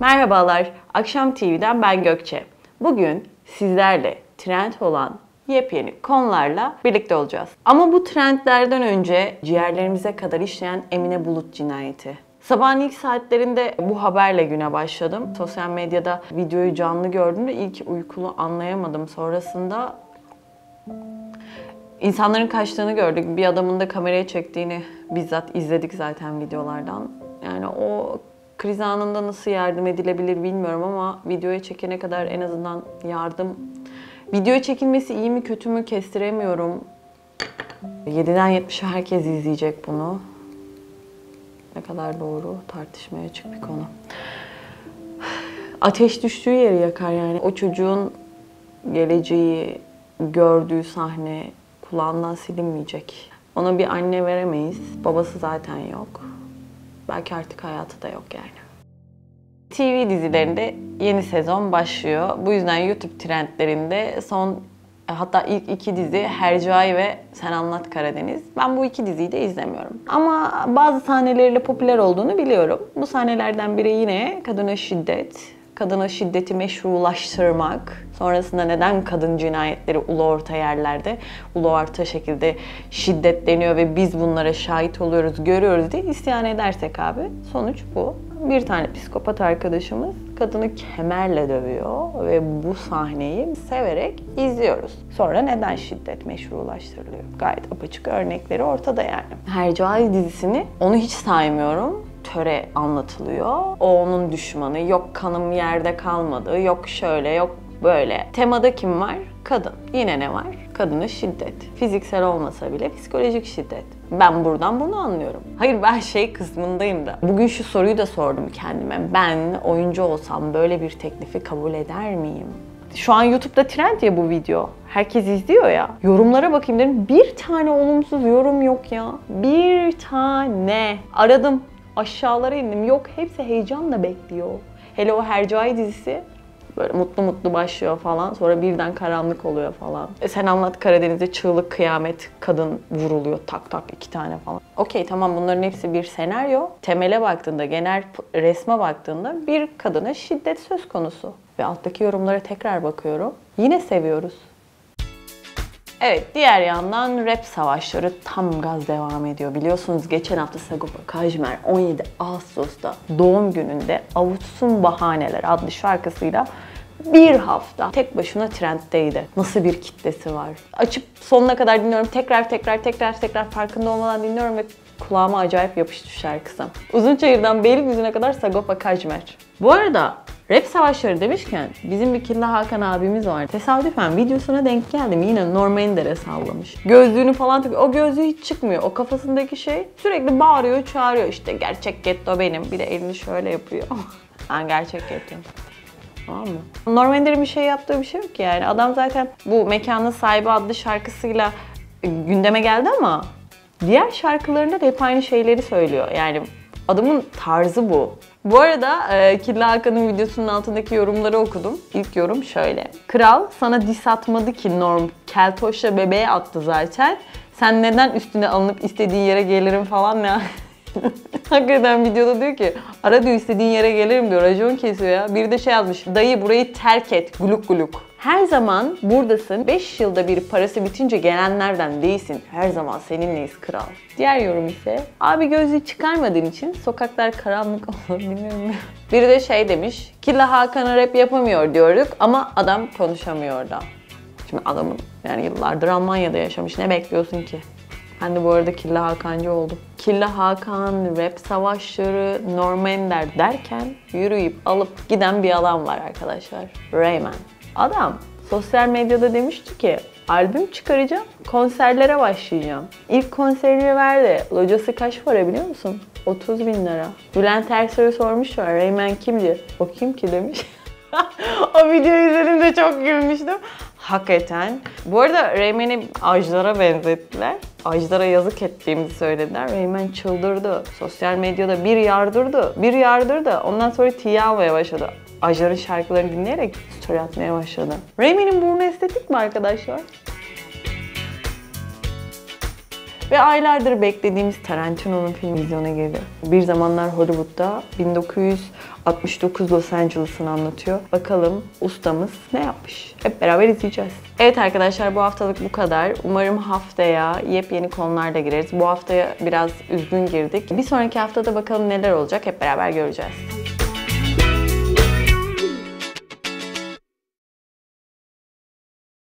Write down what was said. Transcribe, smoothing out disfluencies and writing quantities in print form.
Merhabalar, Akşam TV'den ben Gökçe. Bugün sizlerle trend olan yepyeni konularla birlikte olacağız. Ama bu trendlerden önce ciğerlerimize kadar işleyen Emine Bulut cinayeti. Sabahın ilk saatlerinde bu haberle güne başladım. Sosyal medyada videoyu canlı gördüğümde ilk uykulu anlayamadım. Sonrasında insanların kaçtığını gördük. Bir adamın da kameraya çektiğini bizzat izledik zaten videolardan. Yani o kriz anında nasıl yardım edilebilir bilmiyorum ama videoya çekene kadar en azından yardım. Videoya çekilmesi iyi mi kötü mü kestiremiyorum. 7'den 70'e herkes izleyecek bunu. Ne kadar doğru tartışmaya açık bir konu. Ateş düştüğü yeri yakar yani. O çocuğun geleceği, gördüğü sahne kulağından silinmeyecek. Ona bir anne veremeyiz. Babası zaten yok. Belki artık hayatı da yok yani. TV dizilerinde yeni sezon başlıyor. Bu yüzden YouTube trendlerinde hatta ilk iki dizi Hercai ve Sen Anlat Karadeniz. Ben bu iki diziyi de izlemiyorum. Ama bazı sahneleriyle popüler olduğunu biliyorum. Bu sahnelerden biri yine kadına şiddet. Kadına şiddeti meşrulaştırmak, sonrasında neden kadın cinayetleri ulu orta yerlerde, ulu orta şekilde şiddetleniyor ve biz bunlara şahit oluyoruz, görüyoruz diye isyan edersek abi sonuç bu. Bir tane psikopat arkadaşımız kadını kemerle dövüyor ve bu sahneyi severek izliyoruz. Sonra neden şiddet meşrulaştırılıyor? Gayet apaçık örnekleri ortada yani. Hercai dizisini onu hiç saymıyorum. Töre anlatılıyor. O onun düşmanı. Yok kanım yerde kalmadı. Yok şöyle, yok böyle. Temada kim var? Kadın. Yine ne var? Kadına şiddet. Fiziksel olmasa bile psikolojik şiddet. Ben buradan bunu anlıyorum. Hayır ben şey kısmındayım da. Bugün şu soruyu da sordum kendime. Ben oyuncu olsam böyle bir teklifi kabul eder miyim? Şu an YouTube'da trend ya bu video. Herkes izliyor ya. Yorumlara bakayım dedim. Bir tane olumsuz yorum yok ya. Bir tane. Aradım. Aşağılara indim. Yok hepsi heyecanla bekliyor. Hele o Hercai dizisi böyle mutlu mutlu başlıyor falan. Sonra birden karanlık oluyor falan. Sen Anlat Karadeniz'de çığlık kıyamet kadın vuruluyor tak tak 2 tane falan. Okey tamam bunların hepsi bir senaryo. Temele baktığında genel resme baktığında bir kadına şiddet söz konusu. Ve alttaki yorumlara tekrar bakıyorum. Yine seviyoruz. Evet, diğer yandan rap savaşları tam gaz devam ediyor. Biliyorsunuz geçen hafta Sagopa Kajmer 17 Ağustos'ta doğum gününde Avutsun Bahaneler adlı şarkısıyla bir hafta tek başına trenddeydi. Nasıl bir kitlesi var? Açıp sonuna kadar dinliyorum. Tekrar farkında olmadan dinliyorum ve kulağıma acayip yapıştı şarkısı. Uzunçayır'dan Beylikdüzü'ne kadar Sagopa Kajmer. Bu arada rap savaşları demişken bizim bir Killa Hakan abimiz var. Tesadüfen videosuna denk geldim. Yine Normandere sallamış. Gözlüğünü falan takıyor. O gözlüğü hiç çıkmıyor. O kafasındaki şey sürekli bağırıyor, çağırıyor. İşte gerçek getto benim. Bir de elini şöyle yapıyor. Ben gerçek gettoyum. Tamam mı? Normandere'nin bir şey yaptığı bir şey yok yani. Adam zaten bu Mekanın Sahibi adlı şarkısıyla gündeme geldi ama diğer şarkılarında da hep aynı şeyleri söylüyor. Yani adamın tarzı bu. Bu arada Killa Hakan'ın videosunun altındaki yorumları okudum. İlk yorum şöyle. Kral sana diss atmadı ki Norm. Keltoş'la bebeğe attı zaten. Sen neden üstüne alınıp istediğin yere gelirim falan ne? Hakikaten videoda diyor ki ara diyor istediğin yere gelirim diyor. Racon kesiyor ya. Biri de şey yazmış. Dayı burayı terk et. Guluk guluk. Her zaman buradasın. 5 yılda bir parası bitince gelenlerden değilsin. Her zaman seninleyiz kral. Diğer yorum ise abi gözlüğü çıkarmadığın için sokaklar karanlık olur bilmiyorum. Biri de şey demiş. Killa Hakan'a rap yapamıyor diyorduk ama adam konuşamıyor da. Şimdi adamın yani yıllardır Almanya'da yaşamış. Ne bekliyorsun ki? Ben de bu arada Killa Hakancı oldum. Killa Hakan, rap savaşları, Norm Ender derken yürüyüp alıp giden bir alan var arkadaşlar. Reynmen. Adam sosyal medyada demişti ki albüm çıkaracağım, konserlere başlayacağım. İlk konserini verdi. Locası kaç para biliyor musun? 30 bin lira. Bülent Ersoy'a sormuşlar Reynmen kimdi? O kim ki demiş. O videoyu izlediğimde çok gülmüştüm. Hakikaten. Bu arada Reynmen'i Ajdar'a benzettiler. Ajdar'a yazık ettiğimizi söylediler. Reynmen çıldırdı. Sosyal medyada bir yardırdı. Ondan sonra tiye almaya başladı. Ajdar'ın şarkılarını dinleyerek story atmaya başladı. Reynmen'in burnu estetik mi arkadaşlar? Ve aylardır beklediğimiz Tarantino'nun filmi vizyona girdi. Bir Zamanlar Hollywood'da 1969 Los Angeles'ını anlatıyor. Bakalım ustamız ne yapmış? Hep beraber izleyeceğiz. Evet arkadaşlar, bu haftalık bu kadar. Umarım haftaya yepyeni konularla gireriz. Bu haftaya biraz üzgün girdik. Bir sonraki haftada bakalım neler olacak, hep beraber göreceğiz.